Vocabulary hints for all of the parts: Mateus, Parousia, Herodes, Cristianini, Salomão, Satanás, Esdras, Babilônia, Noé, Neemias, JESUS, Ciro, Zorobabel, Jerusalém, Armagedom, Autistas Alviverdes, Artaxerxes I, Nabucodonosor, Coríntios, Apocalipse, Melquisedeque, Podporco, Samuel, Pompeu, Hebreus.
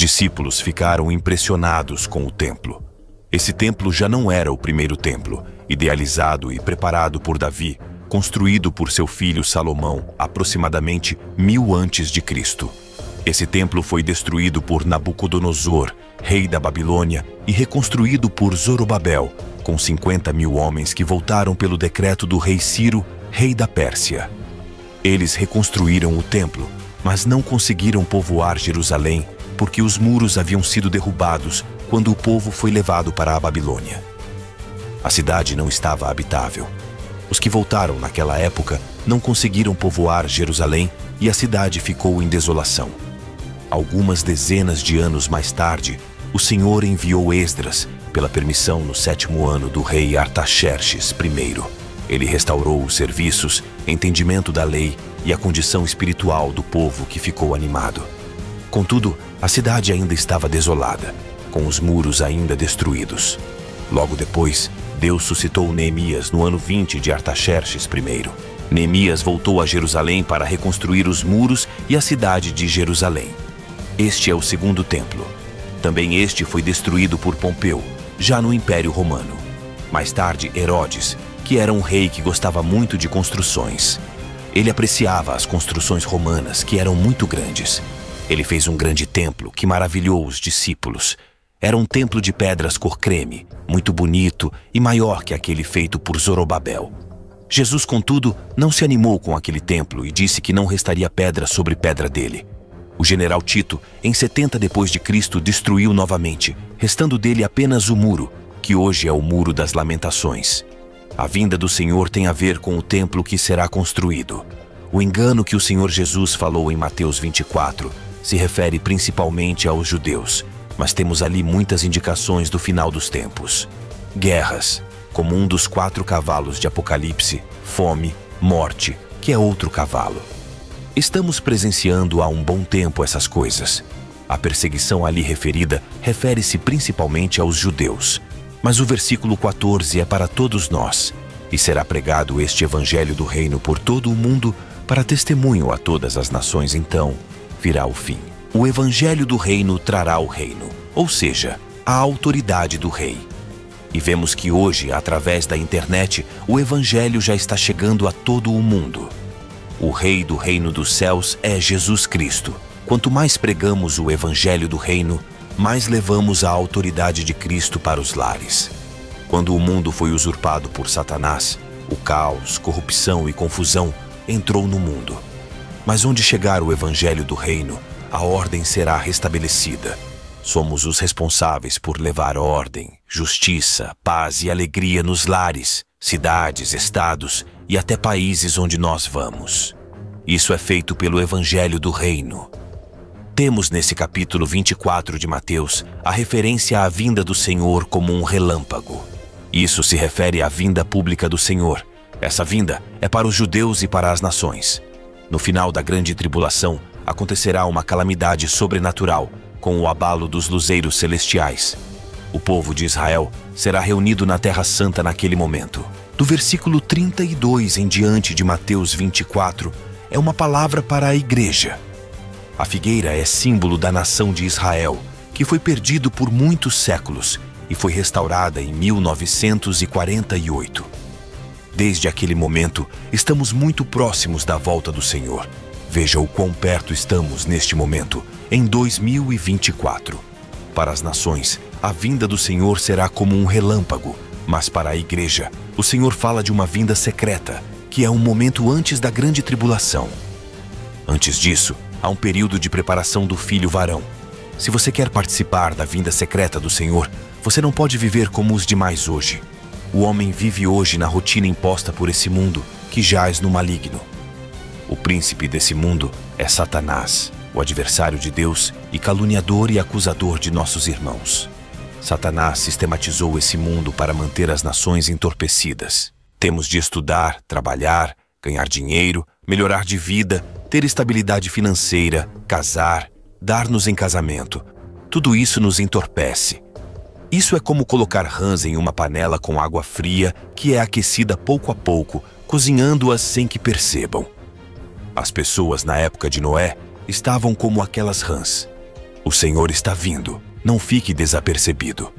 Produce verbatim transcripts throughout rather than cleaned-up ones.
discípulos ficaram impressionados com o templo. Esse templo já não era o primeiro templo, idealizado e preparado por Davi, construído por seu filho Salomão aproximadamente mil antes de Cristo. Esse templo foi destruído por Nabucodonosor, rei da Babilônia, e reconstruído por Zorobabel, com cinquenta mil homens que voltaram pelo decreto do rei Ciro, rei da Pérsia. Eles reconstruíram o templo, mas não conseguiram povoar Jerusalém, porque os muros haviam sido derrubados quando o povo foi levado para a Babilônia. A cidade não estava habitável. Os que voltaram naquela época não conseguiram povoar Jerusalém e a cidade ficou em desolação. Algumas dezenas de anos mais tarde, o Senhor enviou Esdras pela permissão no sétimo ano do rei Artaxerxes I. Ele restaurou os serviços, entendimento da lei e a condição espiritual do povo que ficou animado. Contudo, a cidade ainda estava desolada, com os muros ainda destruídos. Logo depois, Deus suscitou Neemias no ano vinte de Artaxerxes I. Neemias voltou a Jerusalém para reconstruir os muros e a cidade de Jerusalém. Este é o segundo templo. Também este foi destruído por Pompeu, já no Império Romano. Mais tarde, Herodes, que era um rei que gostava muito de construções. Ele apreciava as construções romanas, que eram muito grandes. Ele fez um grande templo que maravilhou os discípulos. Era um templo de pedras cor creme, muito bonito e maior que aquele feito por Zorobabel. Jesus, contudo, não se animou com aquele templo e disse que não restaria pedra sobre pedra dele. O general Tito, em setenta depois de Cristo, destruiu novamente, restando dele apenas o muro, que hoje é o Muro das Lamentações. A vinda do Senhor tem a ver com o templo que será construído. O engano que o Senhor Jesus falou em Mateus vinte e quatro se refere principalmente aos judeus, mas temos ali muitas indicações do final dos tempos. Guerras, como um dos quatro cavalos de Apocalipse, fome, morte, que é outro cavalo. Estamos presenciando há um bom tempo essas coisas. A perseguição ali referida refere-se principalmente aos judeus. Mas o versículo quatorze é para todos nós, e será pregado este evangelho do reino por todo o mundo para testemunho a todas as nações, então virá o fim. O Evangelho do Reino trará o reino, ou seja, a autoridade do rei. E vemos que hoje, através da internet, o Evangelho já está chegando a todo o mundo. O Rei do Reino dos Céus é Jesus Cristo. Quanto mais pregamos o Evangelho do Reino, mais levamos a autoridade de Cristo para os lares. Quando o mundo foi usurpado por Satanás, o caos, corrupção e confusão entrou no mundo. Mas onde chegar o Evangelho do Reino, a ordem será restabelecida. Somos os responsáveis por levar ordem, justiça, paz e alegria nos lares, cidades, estados e até países onde nós vamos. Isso é feito pelo Evangelho do Reino. Temos nesse capítulo vinte e quatro de Mateus a referência à vinda do Senhor como um relâmpago. Isso se refere à vinda pública do Senhor. Essa vinda é para os judeus e para as nações. No final da grande tribulação, acontecerá uma calamidade sobrenatural com o abalo dos luzeiros celestiais. O povo de Israel será reunido na Terra Santa naquele momento. Do versículo trinta e dois em diante de Mateus vinte e quatro, é uma palavra para a igreja. A figueira é símbolo da nação de Israel, que foi perdido por muitos séculos e foi restaurada em mil novecentos e quarenta e oito. Desde aquele momento, estamos muito próximos da volta do Senhor. Veja o quão perto estamos neste momento, em dois mil e vinte e quatro. Para as nações, a vinda do Senhor será como um relâmpago, mas para a igreja, o Senhor fala de uma vinda secreta, que é um momento antes da grande tribulação. Antes disso, há um período de preparação do filho varão. Se você quer participar da vinda secreta do Senhor, você não pode viver como os demais hoje. O homem vive hoje na rotina imposta por esse mundo, que jaz no maligno. O príncipe desse mundo é Satanás, o adversário de Deus e caluniador e acusador de nossos irmãos. Satanás sistematizou esse mundo para manter as nações entorpecidas. Temos de estudar, trabalhar, ganhar dinheiro, melhorar de vida, ter estabilidade financeira, casar, dar-nos em casamento. Tudo isso nos entorpece. Isso é como colocar rãs em uma panela com água fria que é aquecida pouco a pouco, cozinhando-as sem que percebam. As pessoas na época de Noé estavam como aquelas rãs. O Senhor está vindo, não fique desapercebido.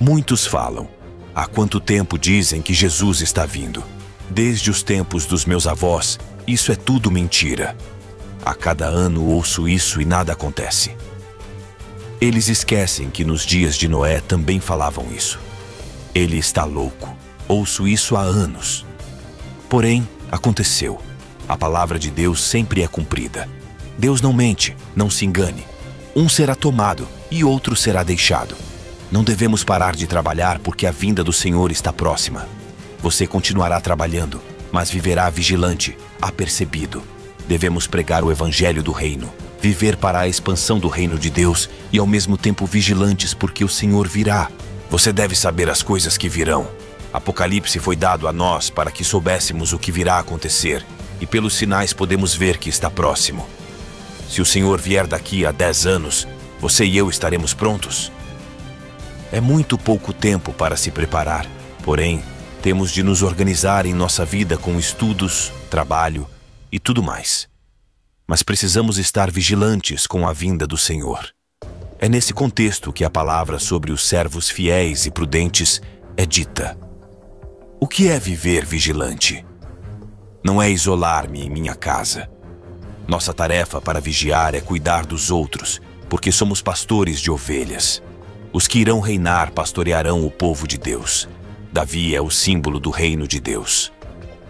Muitos falam, há quanto tempo dizem que Jesus está vindo? Desde os tempos dos meus avós, isso é tudo mentira. A cada ano ouço isso e nada acontece. Eles esquecem que nos dias de Noé também falavam isso. Ele está louco. Ouço isso há anos. Porém, aconteceu. A palavra de Deus sempre é cumprida. Deus não mente, não se engane. Um será tomado e outro será deixado. Não devemos parar de trabalhar porque a vinda do Senhor está próxima. Você continuará trabalhando, mas viverá vigilante, apercebido. Devemos pregar o Evangelho do Reino, viver para a expansão do Reino de Deus e ao mesmo tempo vigilantes porque o Senhor virá. Você deve saber as coisas que virão. Apocalipse foi dado a nós para que soubéssemos o que virá a acontecer e pelos sinais podemos ver que está próximo. Se o Senhor vier daqui a dez anos, você e eu estaremos prontos? É muito pouco tempo para se preparar, porém, temos de nos organizar em nossa vida com estudos, trabalho e tudo mais. Mas precisamos estar vigilantes com a vinda do Senhor. É nesse contexto que a palavra sobre os servos fiéis e prudentes é dita. O que é viver vigilante? Não é isolar-me em minha casa. Nossa tarefa para vigiar é cuidar dos outros, porque somos pastores de ovelhas. Os que irão reinar pastorearão o povo de Deus. Davi é o símbolo do reino de Deus.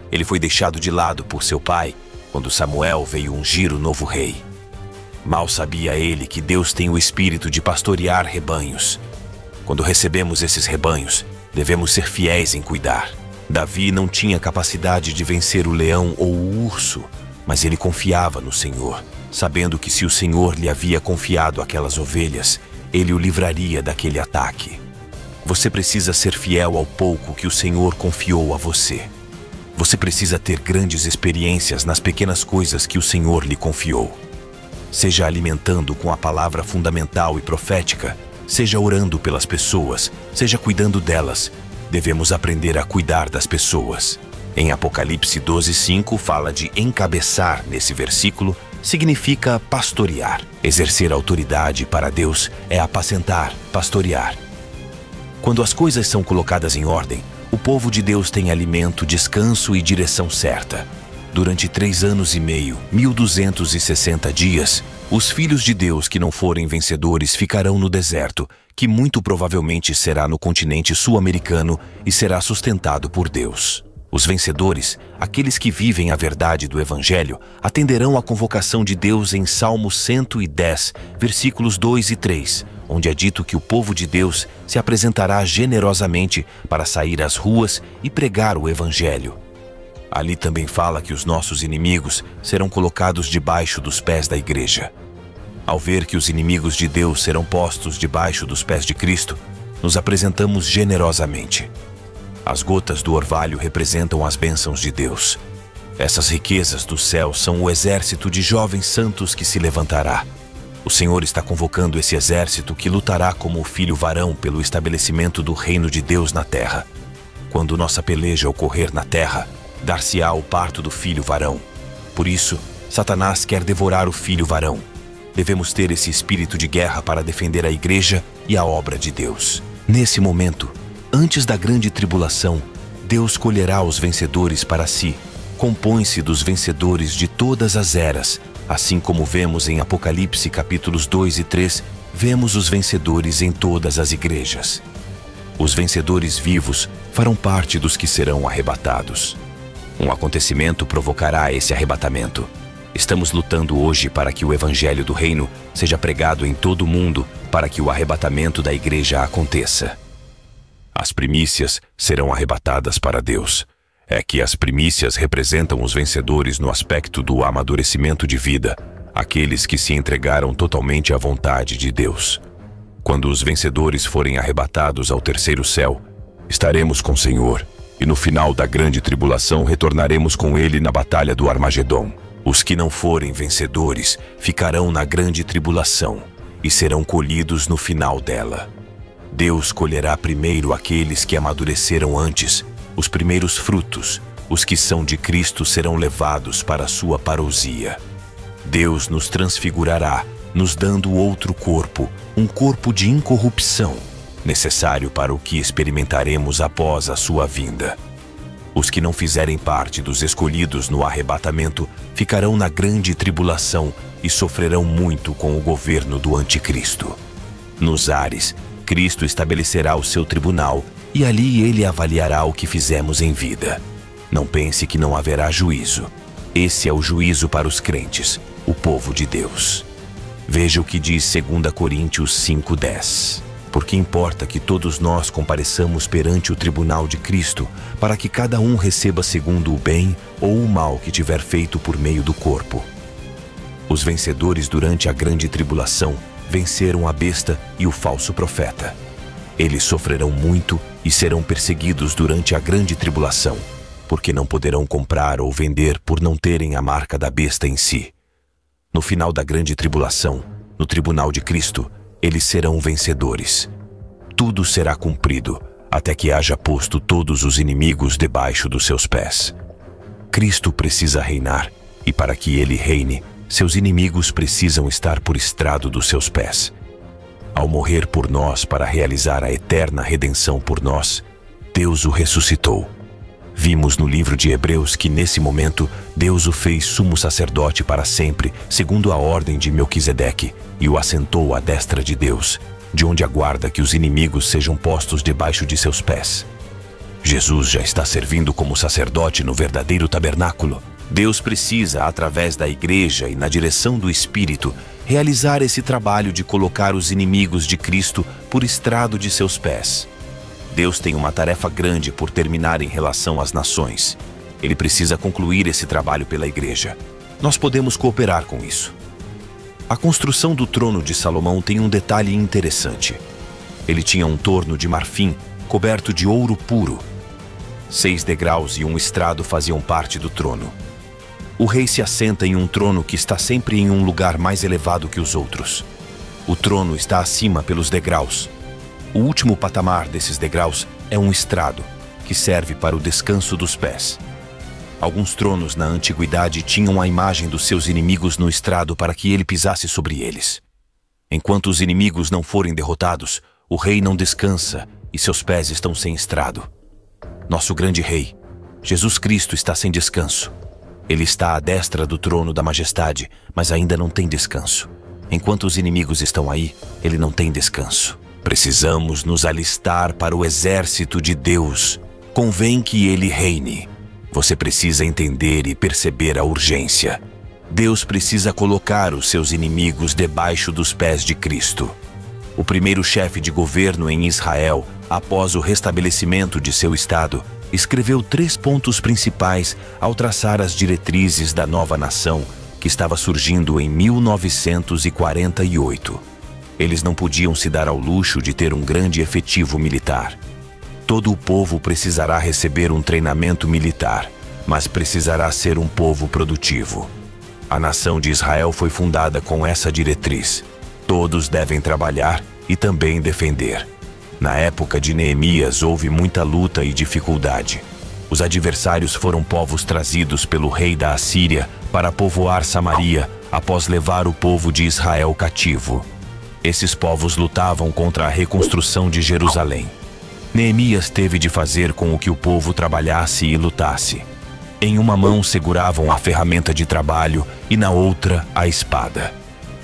Ele foi deixado de lado por seu pai quando Samuel veio ungir o novo rei. Mal sabia ele que Deus tem o espírito de pastorear rebanhos. Quando recebemos esses rebanhos, devemos ser fiéis em cuidar. Davi não tinha capacidade de vencer o leão ou o urso, mas ele confiava no Senhor, sabendo que se o Senhor lhe havia confiado aquelas ovelhas, ele o livraria daquele ataque. Você precisa ser fiel ao pouco que o Senhor confiou a você. Você precisa ter grandes experiências nas pequenas coisas que o Senhor lhe confiou. Seja alimentando com a palavra fundamental e profética, seja orando pelas pessoas, seja cuidando delas. Devemos aprender a cuidar das pessoas. Em Apocalipse doze, cinco fala de encabeçar. Nesse versículo, significa pastorear. Exercer autoridade para Deus é apacentar, pastorear. Quando as coisas são colocadas em ordem, o povo de Deus tem alimento, descanso e direção certa. Durante três anos e meio, mil duzentos e sessenta dias, os filhos de Deus que não forem vencedores ficarão no deserto, que muito provavelmente será no continente sul-americano e será sustentado por Deus. Os vencedores, aqueles que vivem a verdade do Evangelho, atenderão à convocação de Deus em Salmo cento e dez, versículos dois e três, onde é dito que o povo de Deus se apresentará generosamente para sair às ruas e pregar o Evangelho. Ali também fala que os nossos inimigos serão colocados debaixo dos pés da igreja. Ao ver que os inimigos de Deus serão postos debaixo dos pés de Cristo, nos apresentamos generosamente. As gotas do orvalho representam as bênçãos de Deus. Essas riquezas do céu são o exército de jovens santos que se levantará. O Senhor está convocando esse exército que lutará como o filho varão pelo estabelecimento do reino de Deus na terra. Quando nossa peleja ocorrer na terra, dar-se-á o parto do filho varão. Por isso, Satanás quer devorar o filho varão. Devemos ter esse espírito de guerra para defender a igreja e a obra de Deus. Nesse momento, antes da grande tribulação, Deus colherá os vencedores para si. Compõe-se dos vencedores de todas as eras. Assim como vemos em Apocalipse capítulos dois e três, vemos os vencedores em todas as igrejas. Os vencedores vivos farão parte dos que serão arrebatados. Um acontecimento provocará esse arrebatamento. Estamos lutando hoje para que o Evangelho do Reino seja pregado em todo o mundo para que o arrebatamento da igreja aconteça. As primícias serão arrebatadas para Deus. É que as primícias representam os vencedores no aspecto do amadurecimento de vida, aqueles que se entregaram totalmente à vontade de Deus. Quando os vencedores forem arrebatados ao terceiro céu, estaremos com o Senhor. E no final da grande tribulação retornaremos com ele na batalha do Armagedom. Os que não forem vencedores ficarão na grande tribulação e serão colhidos no final dela. Deus colherá primeiro aqueles que amadureceram antes, os primeiros frutos. Os que são de Cristo serão levados para a sua parousia. Deus nos transfigurará nos dando outro corpo, um corpo de incorrupção, necessário para o que experimentaremos após a sua vinda. Os que não fizerem parte dos escolhidos no arrebatamento ficarão na grande tribulação e sofrerão muito com o governo do anticristo. Nos ares, Cristo estabelecerá o seu tribunal e ali ele avaliará o que fizemos em vida. Não pense que não haverá juízo. Esse é o juízo para os crentes, o povo de Deus. Veja o que diz dois Coríntios cinco, dez. Porque importa que todos nós compareçamos perante o tribunal de Cristo, para que cada um receba segundo o bem ou o mal que tiver feito por meio do corpo. Os vencedores durante a grande tribulação venceram a besta e o falso profeta. Eles sofrerão muito e serão perseguidos durante a grande tribulação, porque não poderão comprar ou vender por não terem a marca da besta em si. No final da grande tribulação, no tribunal de Cristo, eles serão vencedores. Tudo será cumprido, até que haja posto todos os inimigos debaixo dos seus pés. Cristo precisa reinar, e para que ele reine, seus inimigos precisam estar por estrado dos seus pés. Ao morrer por nós para realizar a eterna redenção por nós, Deus o ressuscitou. Vimos no livro de Hebreus que, nesse momento, Deus o fez sumo sacerdote para sempre, segundo a ordem de Melquisedeque, e o assentou à destra de Deus, de onde aguarda que os inimigos sejam postos debaixo de seus pés. Jesus já está servindo como sacerdote no verdadeiro tabernáculo. Deus precisa, através da igreja e na direção do Espírito, realizar esse trabalho de colocar os inimigos de Cristo por estrado de seus pés. Deus tem uma tarefa grande por terminar em relação às nações. Ele precisa concluir esse trabalho pela igreja. Nós podemos cooperar com isso. A construção do trono de Salomão tem um detalhe interessante. Ele tinha um torno de marfim coberto de ouro puro. Seis degraus e um estrado faziam parte do trono. O rei se assenta em um trono que está sempre em um lugar mais elevado que os outros. O trono está acima pelos degraus. O último patamar desses degraus é um estrado, que serve para o descanso dos pés. Alguns tronos na antiguidade tinham a imagem dos seus inimigos no estrado para que ele pisasse sobre eles. Enquanto os inimigos não forem derrotados, o rei não descansa e seus pés estão sem estrado. Nosso grande rei, Jesus Cristo, está sem descanso. Ele está à destra do trono da majestade, mas ainda não tem descanso. Enquanto os inimigos estão aí, ele não tem descanso. Precisamos nos alistar para o exército de Deus. Convém que ele reine. Você precisa entender e perceber a urgência. Deus precisa colocar os seus inimigos debaixo dos pés de Cristo. O primeiro chefe de governo em Israel, após o restabelecimento de seu estado, escreveu três pontos principais ao traçar as diretrizes da nova nação que estava surgindo em mil novecentos e quarenta e oito. Eles não podiam se dar ao luxo de ter um grande efetivo militar. Todo o povo precisará receber um treinamento militar, mas precisará ser um povo produtivo. A nação de Israel foi fundada com essa diretriz. Todos devem trabalhar e também defender. Na época de Neemias houve muita luta e dificuldade. Os adversários foram povos trazidos pelo rei da Assíria para povoar Samaria após levar o povo de Israel cativo. Esses povos lutavam contra a reconstrução de Jerusalém. Neemias teve de fazer com que o povo trabalhasse e lutasse. Em uma mão seguravam a ferramenta de trabalho e na outra a espada.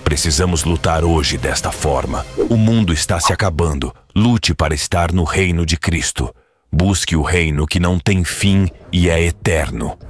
Precisamos lutar hoje desta forma. O mundo está se acabando. Lute para estar no reino de Cristo. Busque o reino que não tem fim e é eterno.